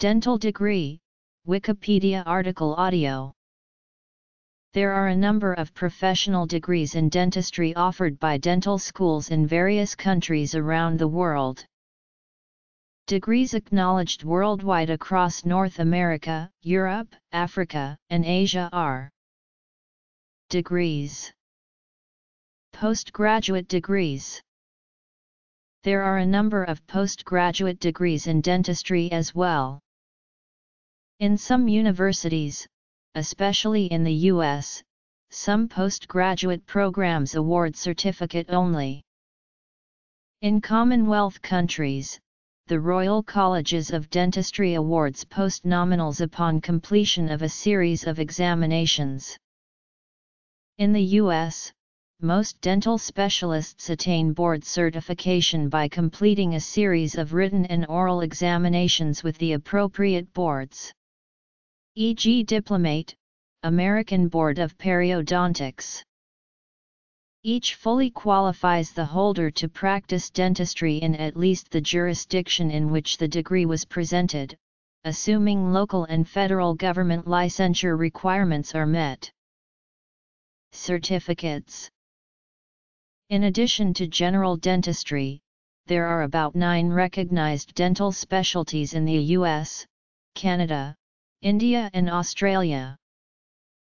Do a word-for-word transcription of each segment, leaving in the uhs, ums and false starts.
Dental degree, Wikipedia article audio. There are a number of professional degrees in dentistry offered by dental schools in various countries around the world. Degrees acknowledged worldwide across North America, Europe, Africa, and Asia are: Degrees. Postgraduate degrees. There are a number of postgraduate degrees in dentistry as well. In some universities, especially in the U S, some postgraduate programs award certificate only. In Commonwealth countries, the Royal Colleges of Dentistry awards postnominals upon completion of a series of examinations. In the U S, most dental specialists attain board certification by completing a series of written and oral examinations with the appropriate boards. for example Diplomate, American Board of Periodontics. Each fully qualifies the holder to practice dentistry in at least the jurisdiction in which the degree was presented, assuming local and federal government licensure requirements are met. Certificates. In addition to general dentistry, there are about nine recognized dental specialties in the U S, Canada, India and Australia.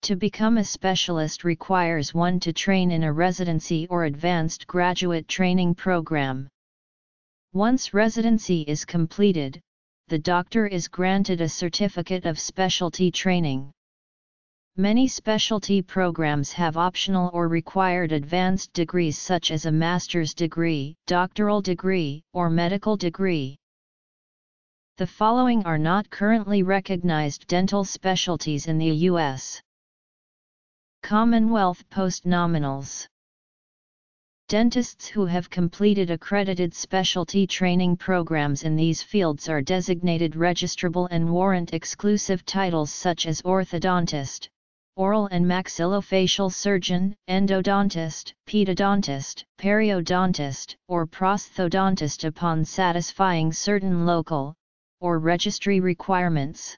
To become a specialist requires one to train in a residency or advanced graduate training program. Once residency is completed, the doctor is granted a certificate of specialty training. Many specialty programs have optional or required advanced degrees such as a master's degree, doctoral degree, or medical degree. The following are not currently recognized dental specialties in the U S. Commonwealth postnominals. Dentists who have completed accredited specialty training programs in these fields are designated registrable and warrant exclusive titles such as orthodontist, oral and maxillofacial surgeon, endodontist, pedodontist, periodontist, or prosthodontist upon satisfying certain local or registry requirements.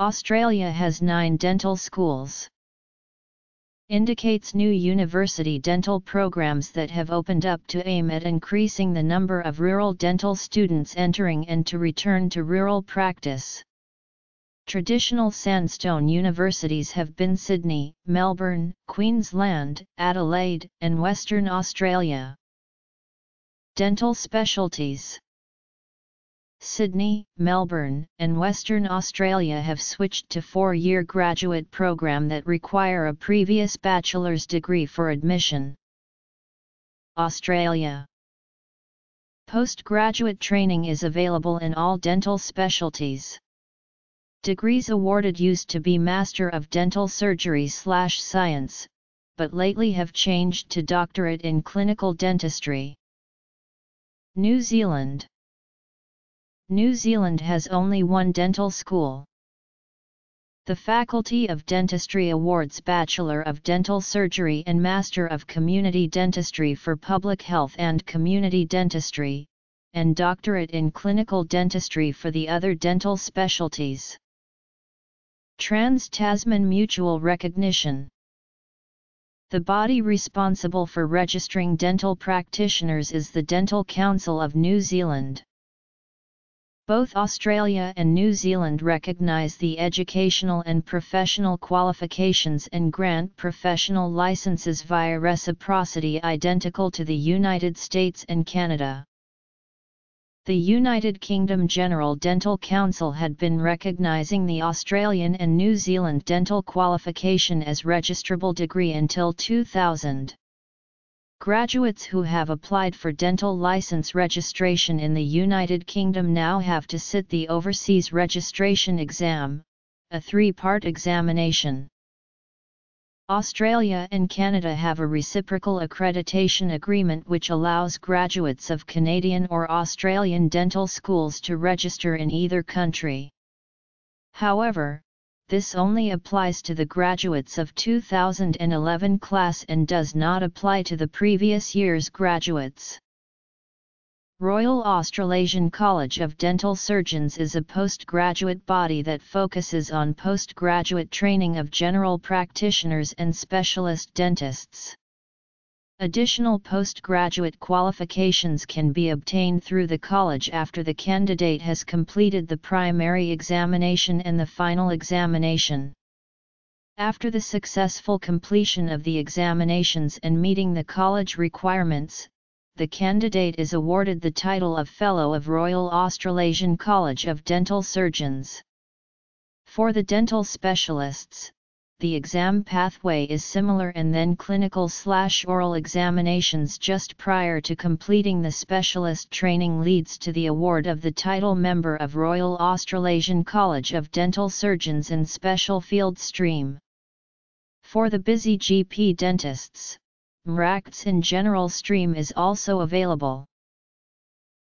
Australia has nine dental schools. Indicates new university dental programs that have opened up to aim at increasing the number of rural dental students entering and to return to rural practice. Traditional sandstone universities have been Sydney, Melbourne, Queensland, Adelaide, and Western Australia. Dental specialties. Sydney, Melbourne, and Western Australia have switched to four-year graduate program that require a previous bachelor's degree for admission. Australia. Postgraduate training is available in all dental specialties. Degrees awarded used to be Master of Dental Surgery/Science, but lately have changed to Doctorate in Clinical Dentistry. New Zealand. New Zealand has only one dental school. The Faculty of Dentistry awards Bachelor of Dental Surgery and Master of Community Dentistry for Public Health and Community Dentistry, and Doctorate in Clinical Dentistry for the other dental specialties. Trans-Tasman Mutual Recognition. The body responsible for registering dental practitioners is the Dental Council of New Zealand. Both Australia and New Zealand recognise the educational and professional qualifications and grant professional licences via reciprocity identical to the United States and Canada. The United Kingdom General Dental Council had been recognising the Australian and New Zealand dental qualification as registrable degree until two thousand. Graduates who have applied for dental license registration in the United Kingdom now have to sit the Overseas Registration Exam, a three-part examination. Australia and Canada have a reciprocal accreditation agreement which allows graduates of Canadian or Australian dental schools to register in either country. However, this only applies to the graduates of two thousand eleven class and does not apply to the previous year's graduates. Royal Australasian College of Dental Surgeons is a postgraduate body that focuses on postgraduate training of general practitioners and specialist dentists. Additional postgraduate qualifications can be obtained through the college after the candidate has completed the primary examination and the final examination. After the successful completion of the examinations and meeting the college requirements, the candidate is awarded the title of Fellow of Royal Australasian College of Dental Surgeons. For the dental specialists, the exam pathway is similar and then clinical/oral examinations just prior to completing the specialist training leads to the award of the title Member of Royal Australasian College of Dental Surgeons in Special Field Stream. For the busy G P dentists, M R A C T S in General Stream is also available.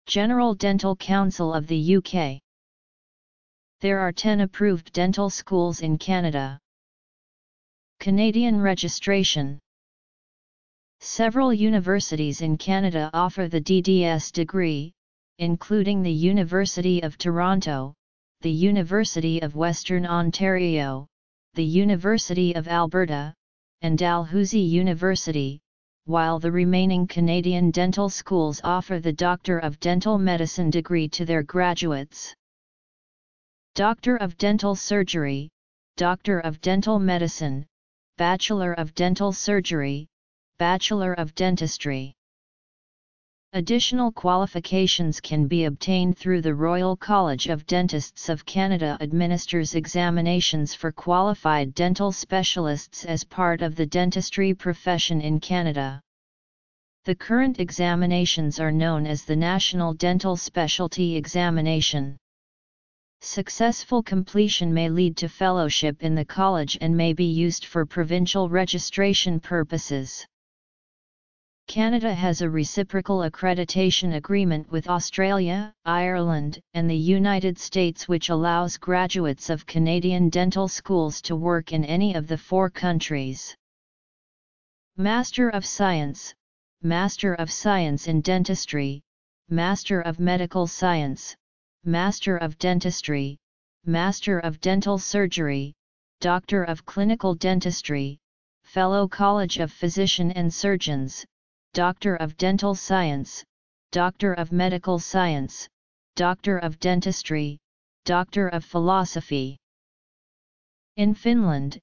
General Dental Council of the U K. There are ten approved dental schools in Canada. Canadian registration. Several universities in Canada offer the D D S degree, including the University of Toronto, the University of Western Ontario, the University of Alberta, and Dalhousie University, while the remaining Canadian dental schools offer the Doctor of Dental Medicine degree to their graduates. Doctor of Dental Surgery, Doctor of Dental Medicine, Bachelor of Dental Surgery, Bachelor of Dentistry. Additional qualifications can be obtained through the Royal College of Dentists of Canada administers examinations for qualified dental specialists as part of the dentistry profession in Canada. The current examinations are known as the National Dental Specialty Examination. Successful completion may lead to fellowship in the college and may be used for provincial registration purposes. Canada has a reciprocal accreditation agreement with Australia, Ireland, and the United States which allows graduates of Canadian dental schools to work in any of the four countries. Master of Science, Master of Science in Dentistry, Master of Medical Science, Master of Dentistry, Master of Dental Surgery, Doctor of Clinical Dentistry, Fellow College of Physician and Surgeons, Doctor of Dental Science, Doctor of Medical Science, Doctor of Dentistry, Doctor of Philosophy. In Finland,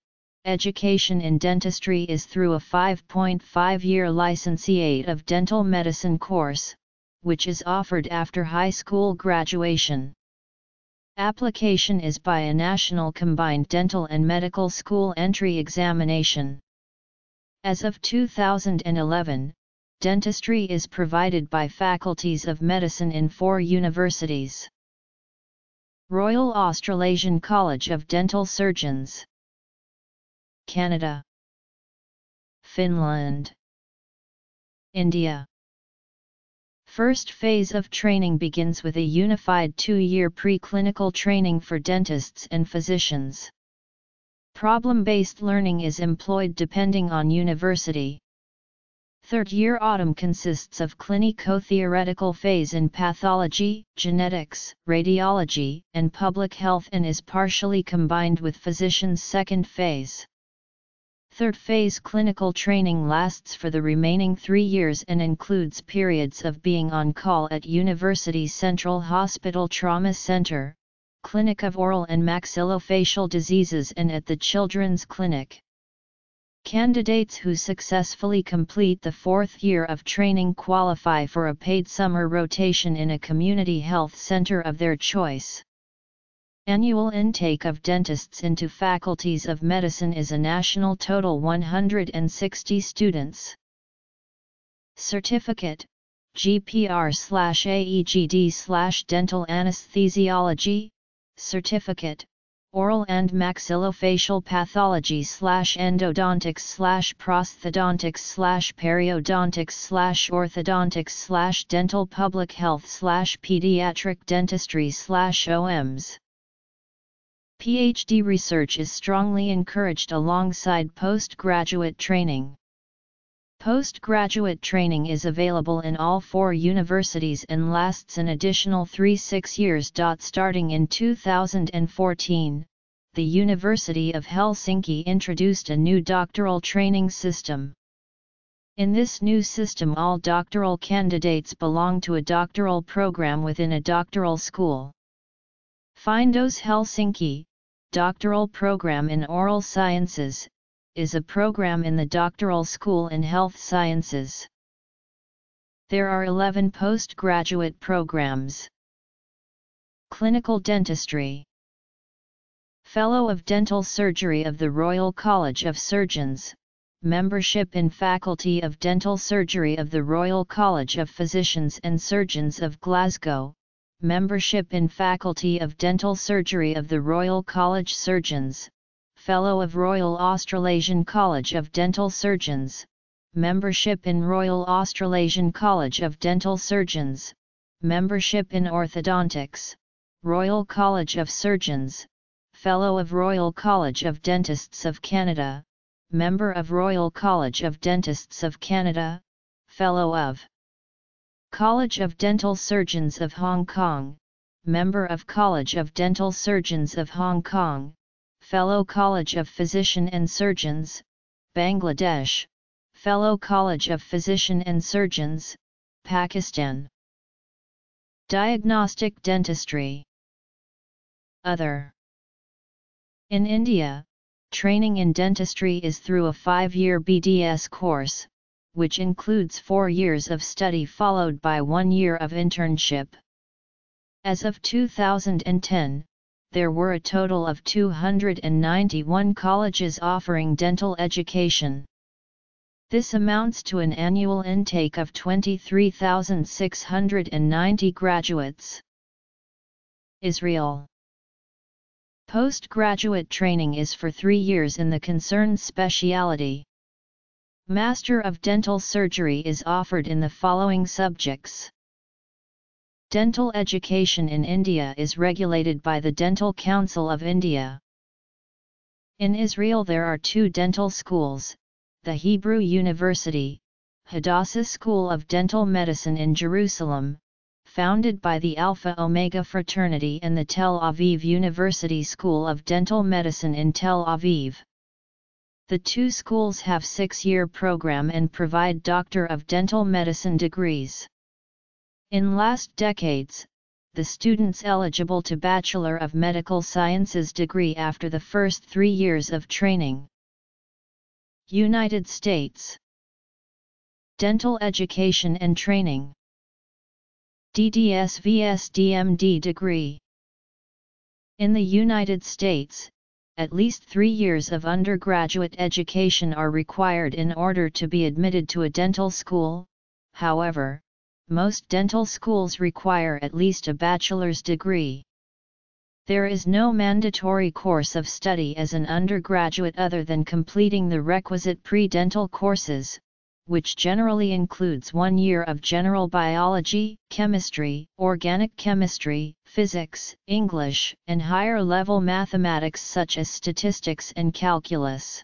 education in dentistry is through a five point five year Licentiate of Dental Medicine course, which is offered after high school graduation. Application is by a national combined dental and medical school entry examination. As of two thousand eleven, dentistry is provided by faculties of medicine in four universities. Royal Australasian College of Dental Surgeons. Canada, Finland, India. First phase of training begins with a unified two year preclinical training for dentists and physicians. Problem-based learning is employed depending on university. Third-year autumn consists of clinico-theoretical phase in pathology, genetics, radiology, and public health and is partially combined with physician's second phase. Third phase clinical training lasts for the remaining three years and includes periods of being on call at University Central Hospital Trauma Center, Clinic of Oral and Maxillofacial Diseases and at the Children's Clinic. Candidates who successfully complete the fourth year of training qualify for a paid summer rotation in a community health center of their choice. Annual intake of dentists into faculties of medicine is a national total one hundred sixty students. Certificate, G P R A E G D Dental Anesthesiology, Certificate, Oral and Maxillofacial Pathology/Endodontics/Prosthodontics/Periodontics/Orthodontics/Dental Public Health/Pediatric Dentistry/O M S. PhD research is strongly encouraged alongside postgraduate training. Postgraduate training is available in all four universities and lasts an additional three to six years. Starting in two thousand fourteen, the University of Helsinki introduced a new doctoral training system. In this new system, all doctoral candidates belong to a doctoral program within a doctoral school. Findos Helsinki, Doctoral Program in Oral Sciences, is a program in the Doctoral School in Health Sciences. There are eleven postgraduate programs. Clinical Dentistry. Fellow of Dental Surgery of the Royal College of Surgeons, membership in Faculty of Dental Surgery of the Royal College of Physicians and Surgeons of Glasgow, membership in Faculty of Dental Surgery of the Royal College Surgeons, Fellow of Royal Australasian College of Dental Surgeons, membership in Royal Australasian College of Dental Surgeons, membership in Orthodontics, Royal College of Surgeons, Fellow of Royal College of Dentists of Canada, member of Royal College of Dentists of Canada, Fellow of College of Dental Surgeons of Hong Kong, member of College of Dental Surgeons of Hong Kong, Fellow College of Physician and Surgeons, Bangladesh, Fellow College of Physician and Surgeons, Pakistan. Diagnostic Dentistry. Other. In India, training in dentistry is through a five-year B D S course, which includes four years of study followed by one year of internship. As of two thousand ten, there were a total of two hundred ninety-one colleges offering dental education. This amounts to an annual intake of twenty-three thousand six hundred ninety graduates. Israel. Postgraduate training is for three years in the concerned specialty. Master of Dental Surgery is offered in the following subjects. Dental education in India is regulated by the Dental Council of India. In Israel there are two dental schools, the Hebrew University, Hadassah School of Dental Medicine in Jerusalem, founded by the Alpha Omega Fraternity, and the Tel Aviv University School of Dental Medicine in Tel Aviv. The two schools have six-year program and provide Doctor of Dental Medicine degrees. In last decades, the students eligible to Bachelor of Medical Sciences degree after the first three years of training. United States. Dental Education and Training. D D S versus D M D degree. In the United States, at least three years of undergraduate education are required in order to be admitted to a dental school. However, most dental schools require at least a bachelor's degree. There is no mandatory course of study as an undergraduate other than completing the requisite pre-dental courses, which generally includes one year of general biology, chemistry, organic chemistry, physics, English, and higher-level mathematics such as statistics and calculus.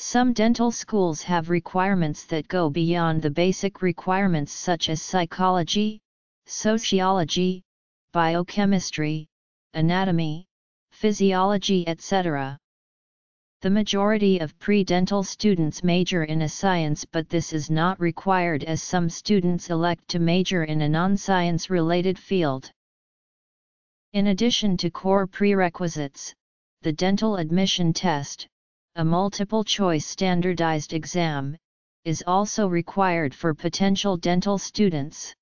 Some dental schools have requirements that go beyond the basic requirements such as psychology, sociology, biochemistry, anatomy, physiology, et cetera. The majority of pre-dental students major in a science, but this is not required as some students elect to major in a non-science related field. In addition to core prerequisites, the dental admission test, a multiple-choice standardized exam, is also required for potential dental students.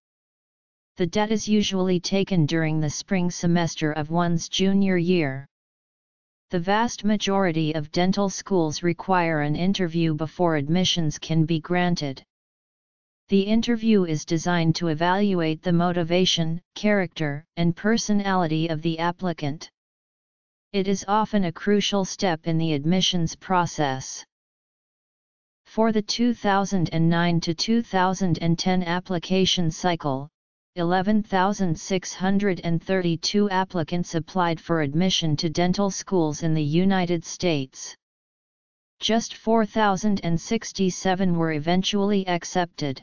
The D E T is usually taken during the spring semester of one's junior year. The vast majority of dental schools require an interview before admissions can be granted. The interview is designed to evaluate the motivation, character, and personality of the applicant. It is often a crucial step in the admissions process. For the two thousand nine to two thousand ten application cycle, eleven thousand six hundred thirty-two applicants applied for admission to dental schools in the United States. just four thousand sixty-seven were eventually accepted.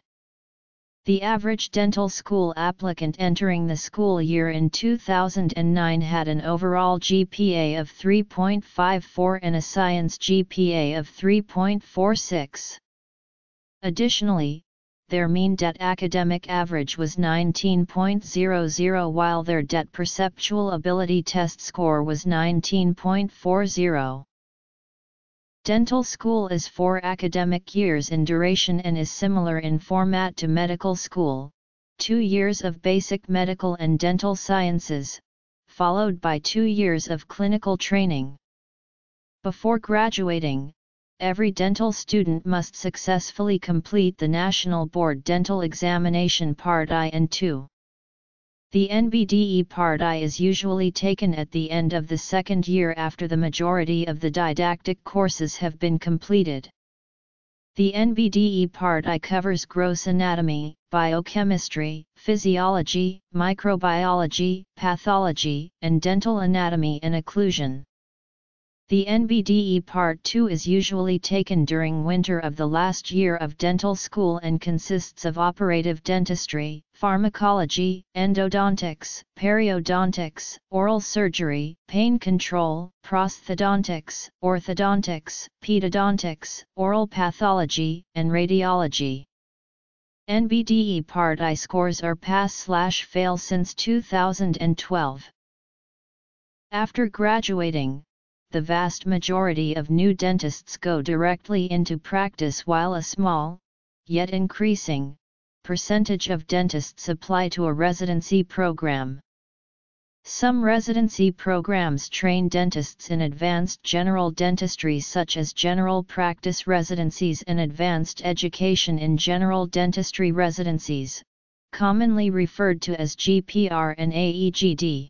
The average dental school applicant entering the school year in two thousand nine had an overall G P A of three point five four and a science G P A of three point four six. Additionally, their mean debt academic average was nineteen point zero zero while their debt perceptual ability test score was nineteen point four zero. Dental school is four academic years in duration and is similar in format to medical school, two years of basic medical and dental sciences, followed by two years of clinical training. Before graduating, every dental student must successfully complete the National Board Dental Examination Part I and two. The N B D E Part I is usually taken at the end of the second year after the majority of the didactic courses have been completed. The N B D E Part I covers gross anatomy, biochemistry, physiology, microbiology, pathology, and dental anatomy and occlusion. The N B D E Part two is usually taken during winter of the last year of dental school and consists of operative dentistry, pharmacology, endodontics, periodontics, oral surgery, pain control, prosthodontics, orthodontics, pedodontics, oral pathology, and radiology. N B D E Part I scores are pass/fail since two thousand twelve. After graduating, the vast majority of new dentists go directly into practice, while a small, yet increasing, percentage of dentists apply to a residency program. Some residency programs train dentists in advanced general dentistry, such as general practice residencies and advanced education in general dentistry residencies, commonly referred to as G P R and A E G D.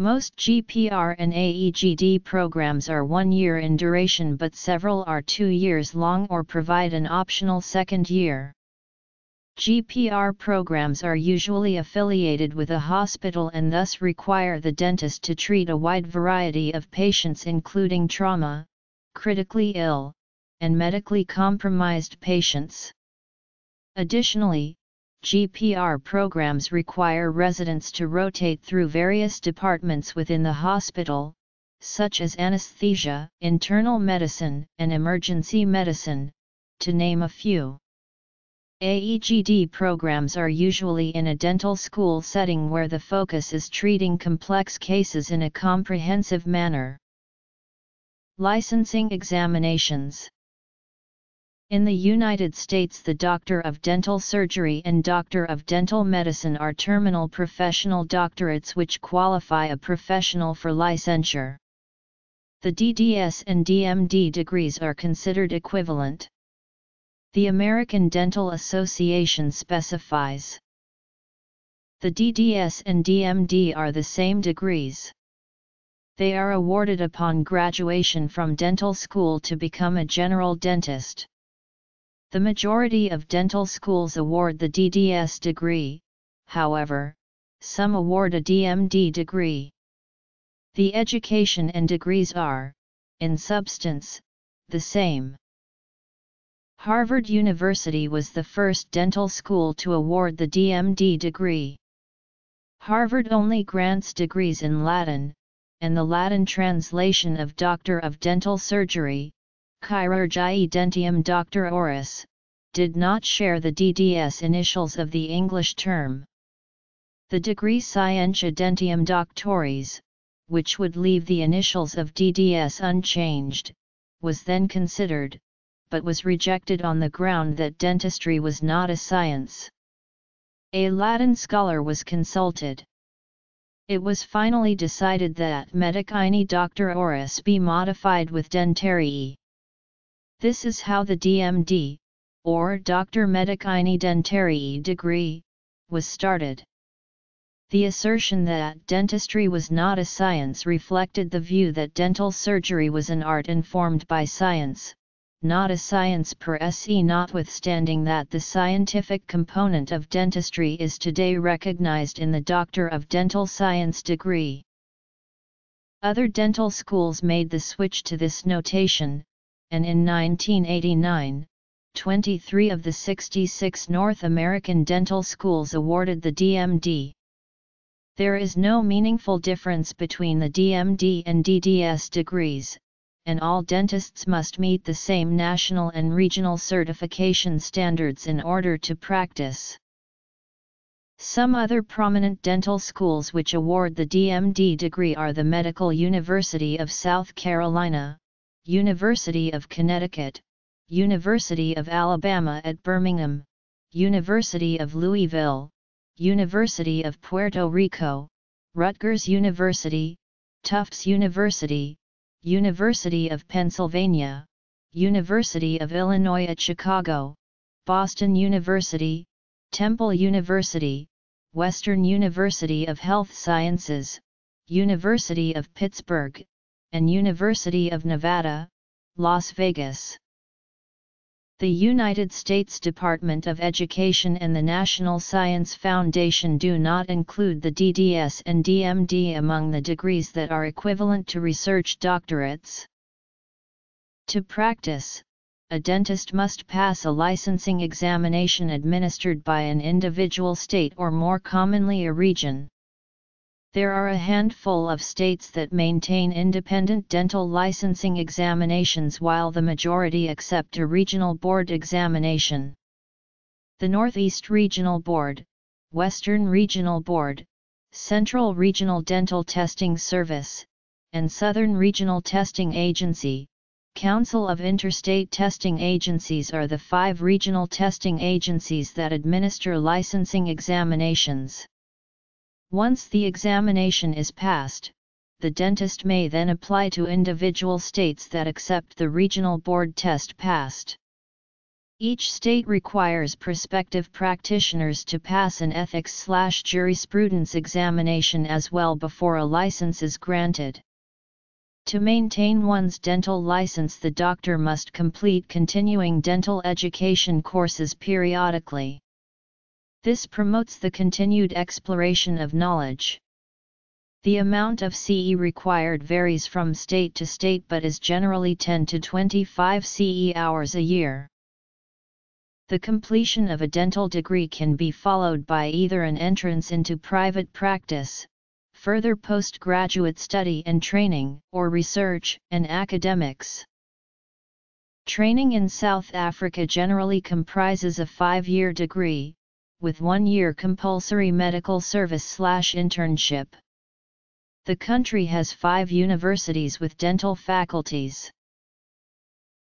Most G P R and A E G D programs are one year in duration, but several are two years long or provide an optional second year. G P R programs are usually affiliated with a hospital and thus require the dentist to treat a wide variety of patients, including trauma, critically ill, and medically compromised patients. Additionally, G P R programs require residents to rotate through various departments within the hospital, such as anesthesia, internal medicine, and emergency medicine, to name a few. A E G D programs are usually in a dental school setting where the focus is treating complex cases in a comprehensive manner. Licensing examinations. In the United States, the Doctor of Dental Surgery and Doctor of Dental Medicine are terminal professional doctorates which qualify a professional for licensure. The D D S and D M D degrees are considered equivalent. The American Dental Association specifies. The D D S and D M D are the same degrees. They are awarded upon graduation from dental school to become a general dentist. The majority of dental schools award the D D S degree, however, some award a D M D degree. The education and degrees are, in substance, the same. Harvard University was the first dental school to award the D M D degree. Harvard only grants degrees in Latin, and the Latin translation of Doctor of Dental Surgery, Chirurgiae Dentium Doctoris, did not share the D D S initials of the English term. The degree Scientia Dentium Doctoris, which would leave the initials of D D S unchanged, was then considered, but was rejected on the ground that dentistry was not a science. A Latin scholar was consulted. It was finally decided that Medicinae Doctoris be modified with Dentarii. This is how the D M D, or Doctor Medicinae Dentariae degree, was started. The assertion that dentistry was not a science reflected the view that dental surgery was an art informed by science, not a science per se, notwithstanding that the scientific component of dentistry is today recognized in the Doctor of Dental Science degree. Other dental schools made the switch to this notation, and in nineteen eighty-nine, twenty-three of the sixty-six North American dental schools awarded the D M D. There is no meaningful difference between the D M D and D D S degrees, and all dentists must meet the same national and regional certification standards in order to practice. Some other prominent dental schools which award the D M D degree are the Medical University of South Carolina, University of Connecticut, University of Alabama at Birmingham, University of Louisville, University of Puerto Rico, Rutgers University, Tufts University, University of Pennsylvania, University of Illinois at Chicago, Boston University, Temple University, Western University of Health Sciences, University of Pittsburgh, and University of Nevada, Las Vegas. The United States Department of Education and the National Science Foundation do not include the D D S and D M D among the degrees that are equivalent to research doctorates. To practice, a dentist must pass a licensing examination administered by an individual state or more commonly a region. There are a handful of states that maintain independent dental licensing examinations while the majority accept a regional board examination. The Northeast Regional Board, Western Regional Board, Central Regional Dental Testing Service, and Southern Regional Testing Agency, Council of Interstate Testing Agencies are the five regional testing agencies that administer licensing examinations. Once the examination is passed, the dentist may then apply to individual states that accept the regional board test passed. Each state requires prospective practitioners to pass an ethics/jurisprudence examination as well before a license is granted. To maintain one's dental license, the doctor must complete continuing dental education courses periodically. This promotes the continued exploration of knowledge. The amount of C E required varies from state to state but is generally ten to twenty-five C E hours a year. The completion of a dental degree can be followed by either an entrance into private practice, further postgraduate study and training, or research and academics. Training in South Africa generally comprises a five-year degree, with one year compulsory medical service slash internship. The country has five universities with dental faculties.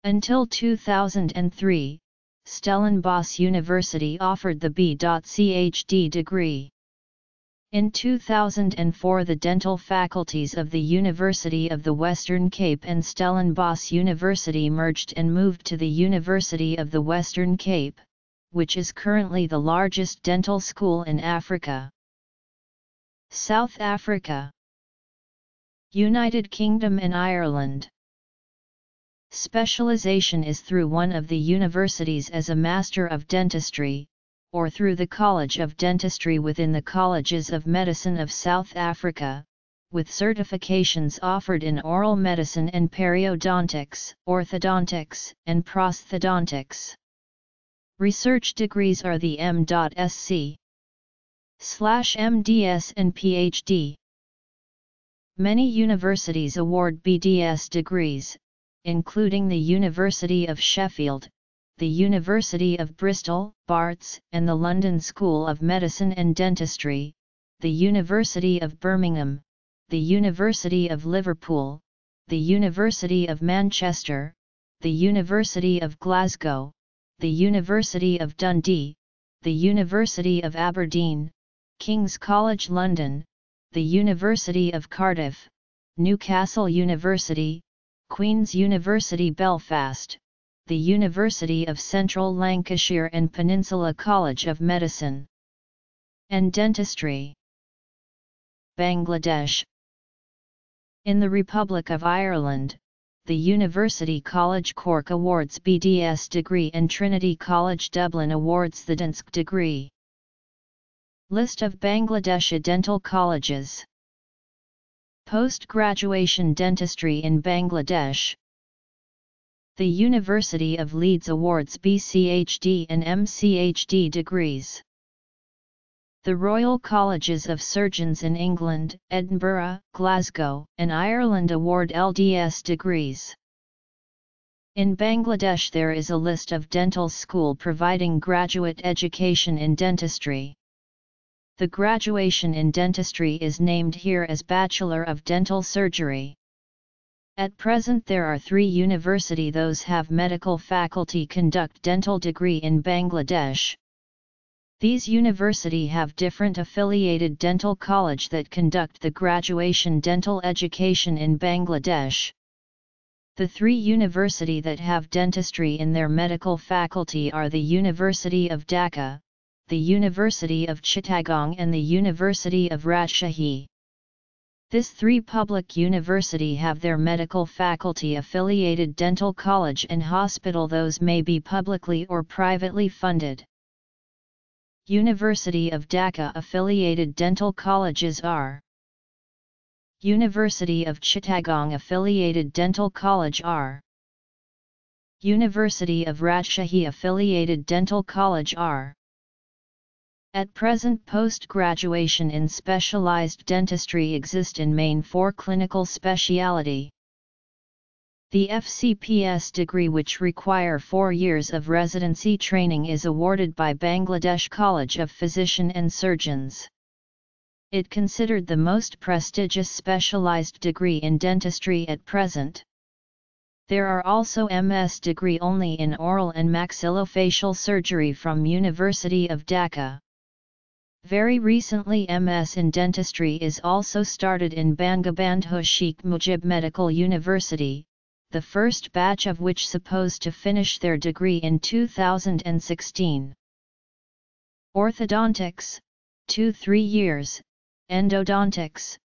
Until two thousand three, Stellenbosch University offered the B.Chd degree. In two thousand four, the dental faculties of the University of the Western Cape and Stellenbosch University merged and moved to the University of the Western Cape, which is currently the largest dental school in Africa. South Africa, United Kingdom and Ireland. Specialization is through one of the universities as a Master of Dentistry, or through the College of Dentistry within the Colleges of Medicine of South Africa, with certifications offered in oral medicine and periodontics, orthodontics, and prosthodontics. Research degrees are the M.Sc, M D S and Ph.D. Many universities award B D S degrees, including the University of Sheffield, the University of Bristol, Barts, and the London School of Medicine and Dentistry, the University of Birmingham, the University of Liverpool, the University of Manchester, the University of Glasgow, the University of Dundee, the University of Aberdeen, King's College London, the University of Cardiff, Newcastle University, Queen's University Belfast, the University of Central Lancashire and Peninsula College of Medicine and Dentistry. Bangladesh. In the Republic of Ireland, the University College Cork awards B D S degree and Trinity College Dublin awards the D D S degree. List of Bangladeshi dental colleges. Post-graduation dentistry in Bangladesh. the University of Leeds awards B C H D and M C H D degrees. The Royal Colleges of Surgeons in England, Edinburgh, Glasgow, and Ireland award L D S degrees. In Bangladesh there is a list of dental schools providing graduate education in dentistry. The graduation in dentistry is named here as Bachelor of Dental Surgery. At present there are three universities those have medical faculty conduct dental degree in Bangladesh. These universities have different affiliated dental college that conduct the graduation dental education in Bangladesh. The three universities that have dentistry in their medical faculty are the University of Dhaka, the University of Chittagong and the University of Rajshahi. These three public universities have their medical faculty affiliated dental college and hospital those may be publicly or privately funded. University of Dhaka affiliated dental colleges are University of Chittagong affiliated dental college are University of Rajshahi affiliated dental college are At present post-graduation in specialized dentistry exist in main four clinical speciality. The F C P S degree which require four years of residency training is awarded by Bangladesh College of Physician and Surgeons. It considered the most prestigious specialized degree in dentistry at present. There are also M S degree only in oral and maxillofacial surgery from University of Dhaka. Very recently M S in dentistry is also started in Bangabandhu Sheikh Mujib Medical University, the first batch of which supposed to finish their degree in two thousand sixteen. Orthodontics, two to three years, endodontics,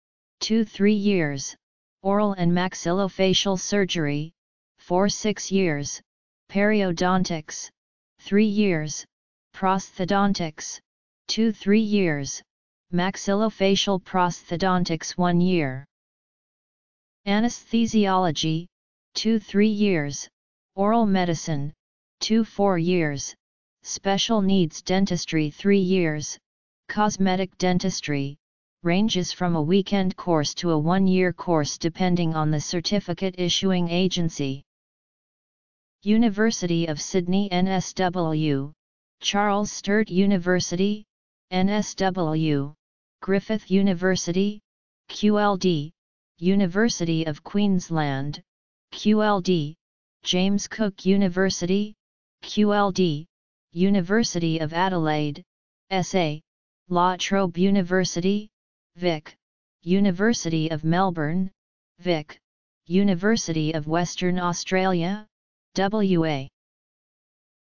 two to three years, oral and maxillofacial surgery, four to six years, periodontics, three years, prosthodontics, two to three years, maxillofacial prosthodontics one year. Anesthesiology, two to three years, oral medicine, two to four years, special needs dentistry three years, cosmetic dentistry, ranges from a weekend course to a one-year course depending on the certificate issuing agency. University of Sydney N S W, Charles Sturt University, N S W, Griffith University, Q L D, University of Queensland, Q L D, James Cook University, Q L D, University of Adelaide, S A, La Trobe University, Vic, University of Melbourne, Vic, University of Western Australia, W A,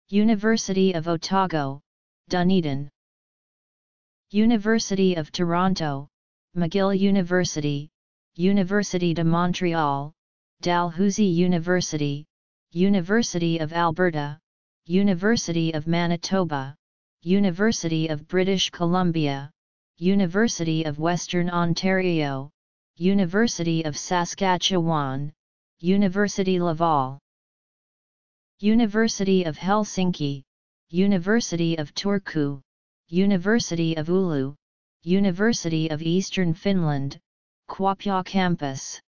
University of Otago, Dunedin, University of Toronto, McGill University, University de Montreal, Dalhousie University, University of Alberta, University of Manitoba, University of British Columbia, University of Western Ontario, University of Saskatchewan, University Laval, University of Helsinki, University of Turku, University of Oulu, University of Eastern Finland, Kuopio campus.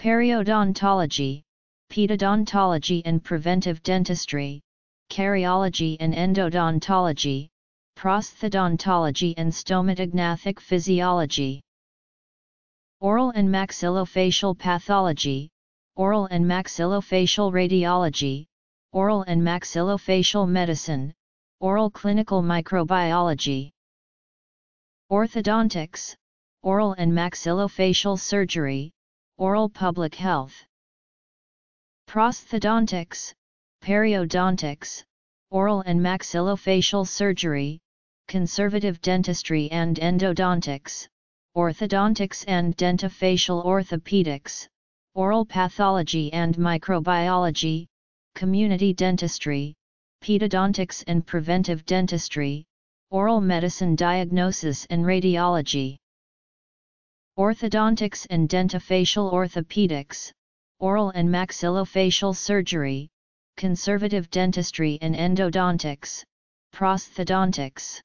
Periodontology, pedodontology and preventive dentistry, karyology and endodontology, prosthodontology and stomatognathtic physiology. Oral and maxillofacial pathology, oral and maxillofacial radiology, oral and maxillofacial medicine, oral clinical microbiology. Orthodontics, oral and maxillofacial surgery, oral public health. Prosthodontics, periodontics, oral and maxillofacial surgery, conservative dentistry and endodontics, orthodontics and dentofacial orthopedics, oral pathology and microbiology, community dentistry, pedodontics and preventive dentistry, oral medicine diagnosis and radiology. Orthodontics and dentofacial orthopedics, oral and maxillofacial surgery, conservative dentistry and endodontics, prosthodontics.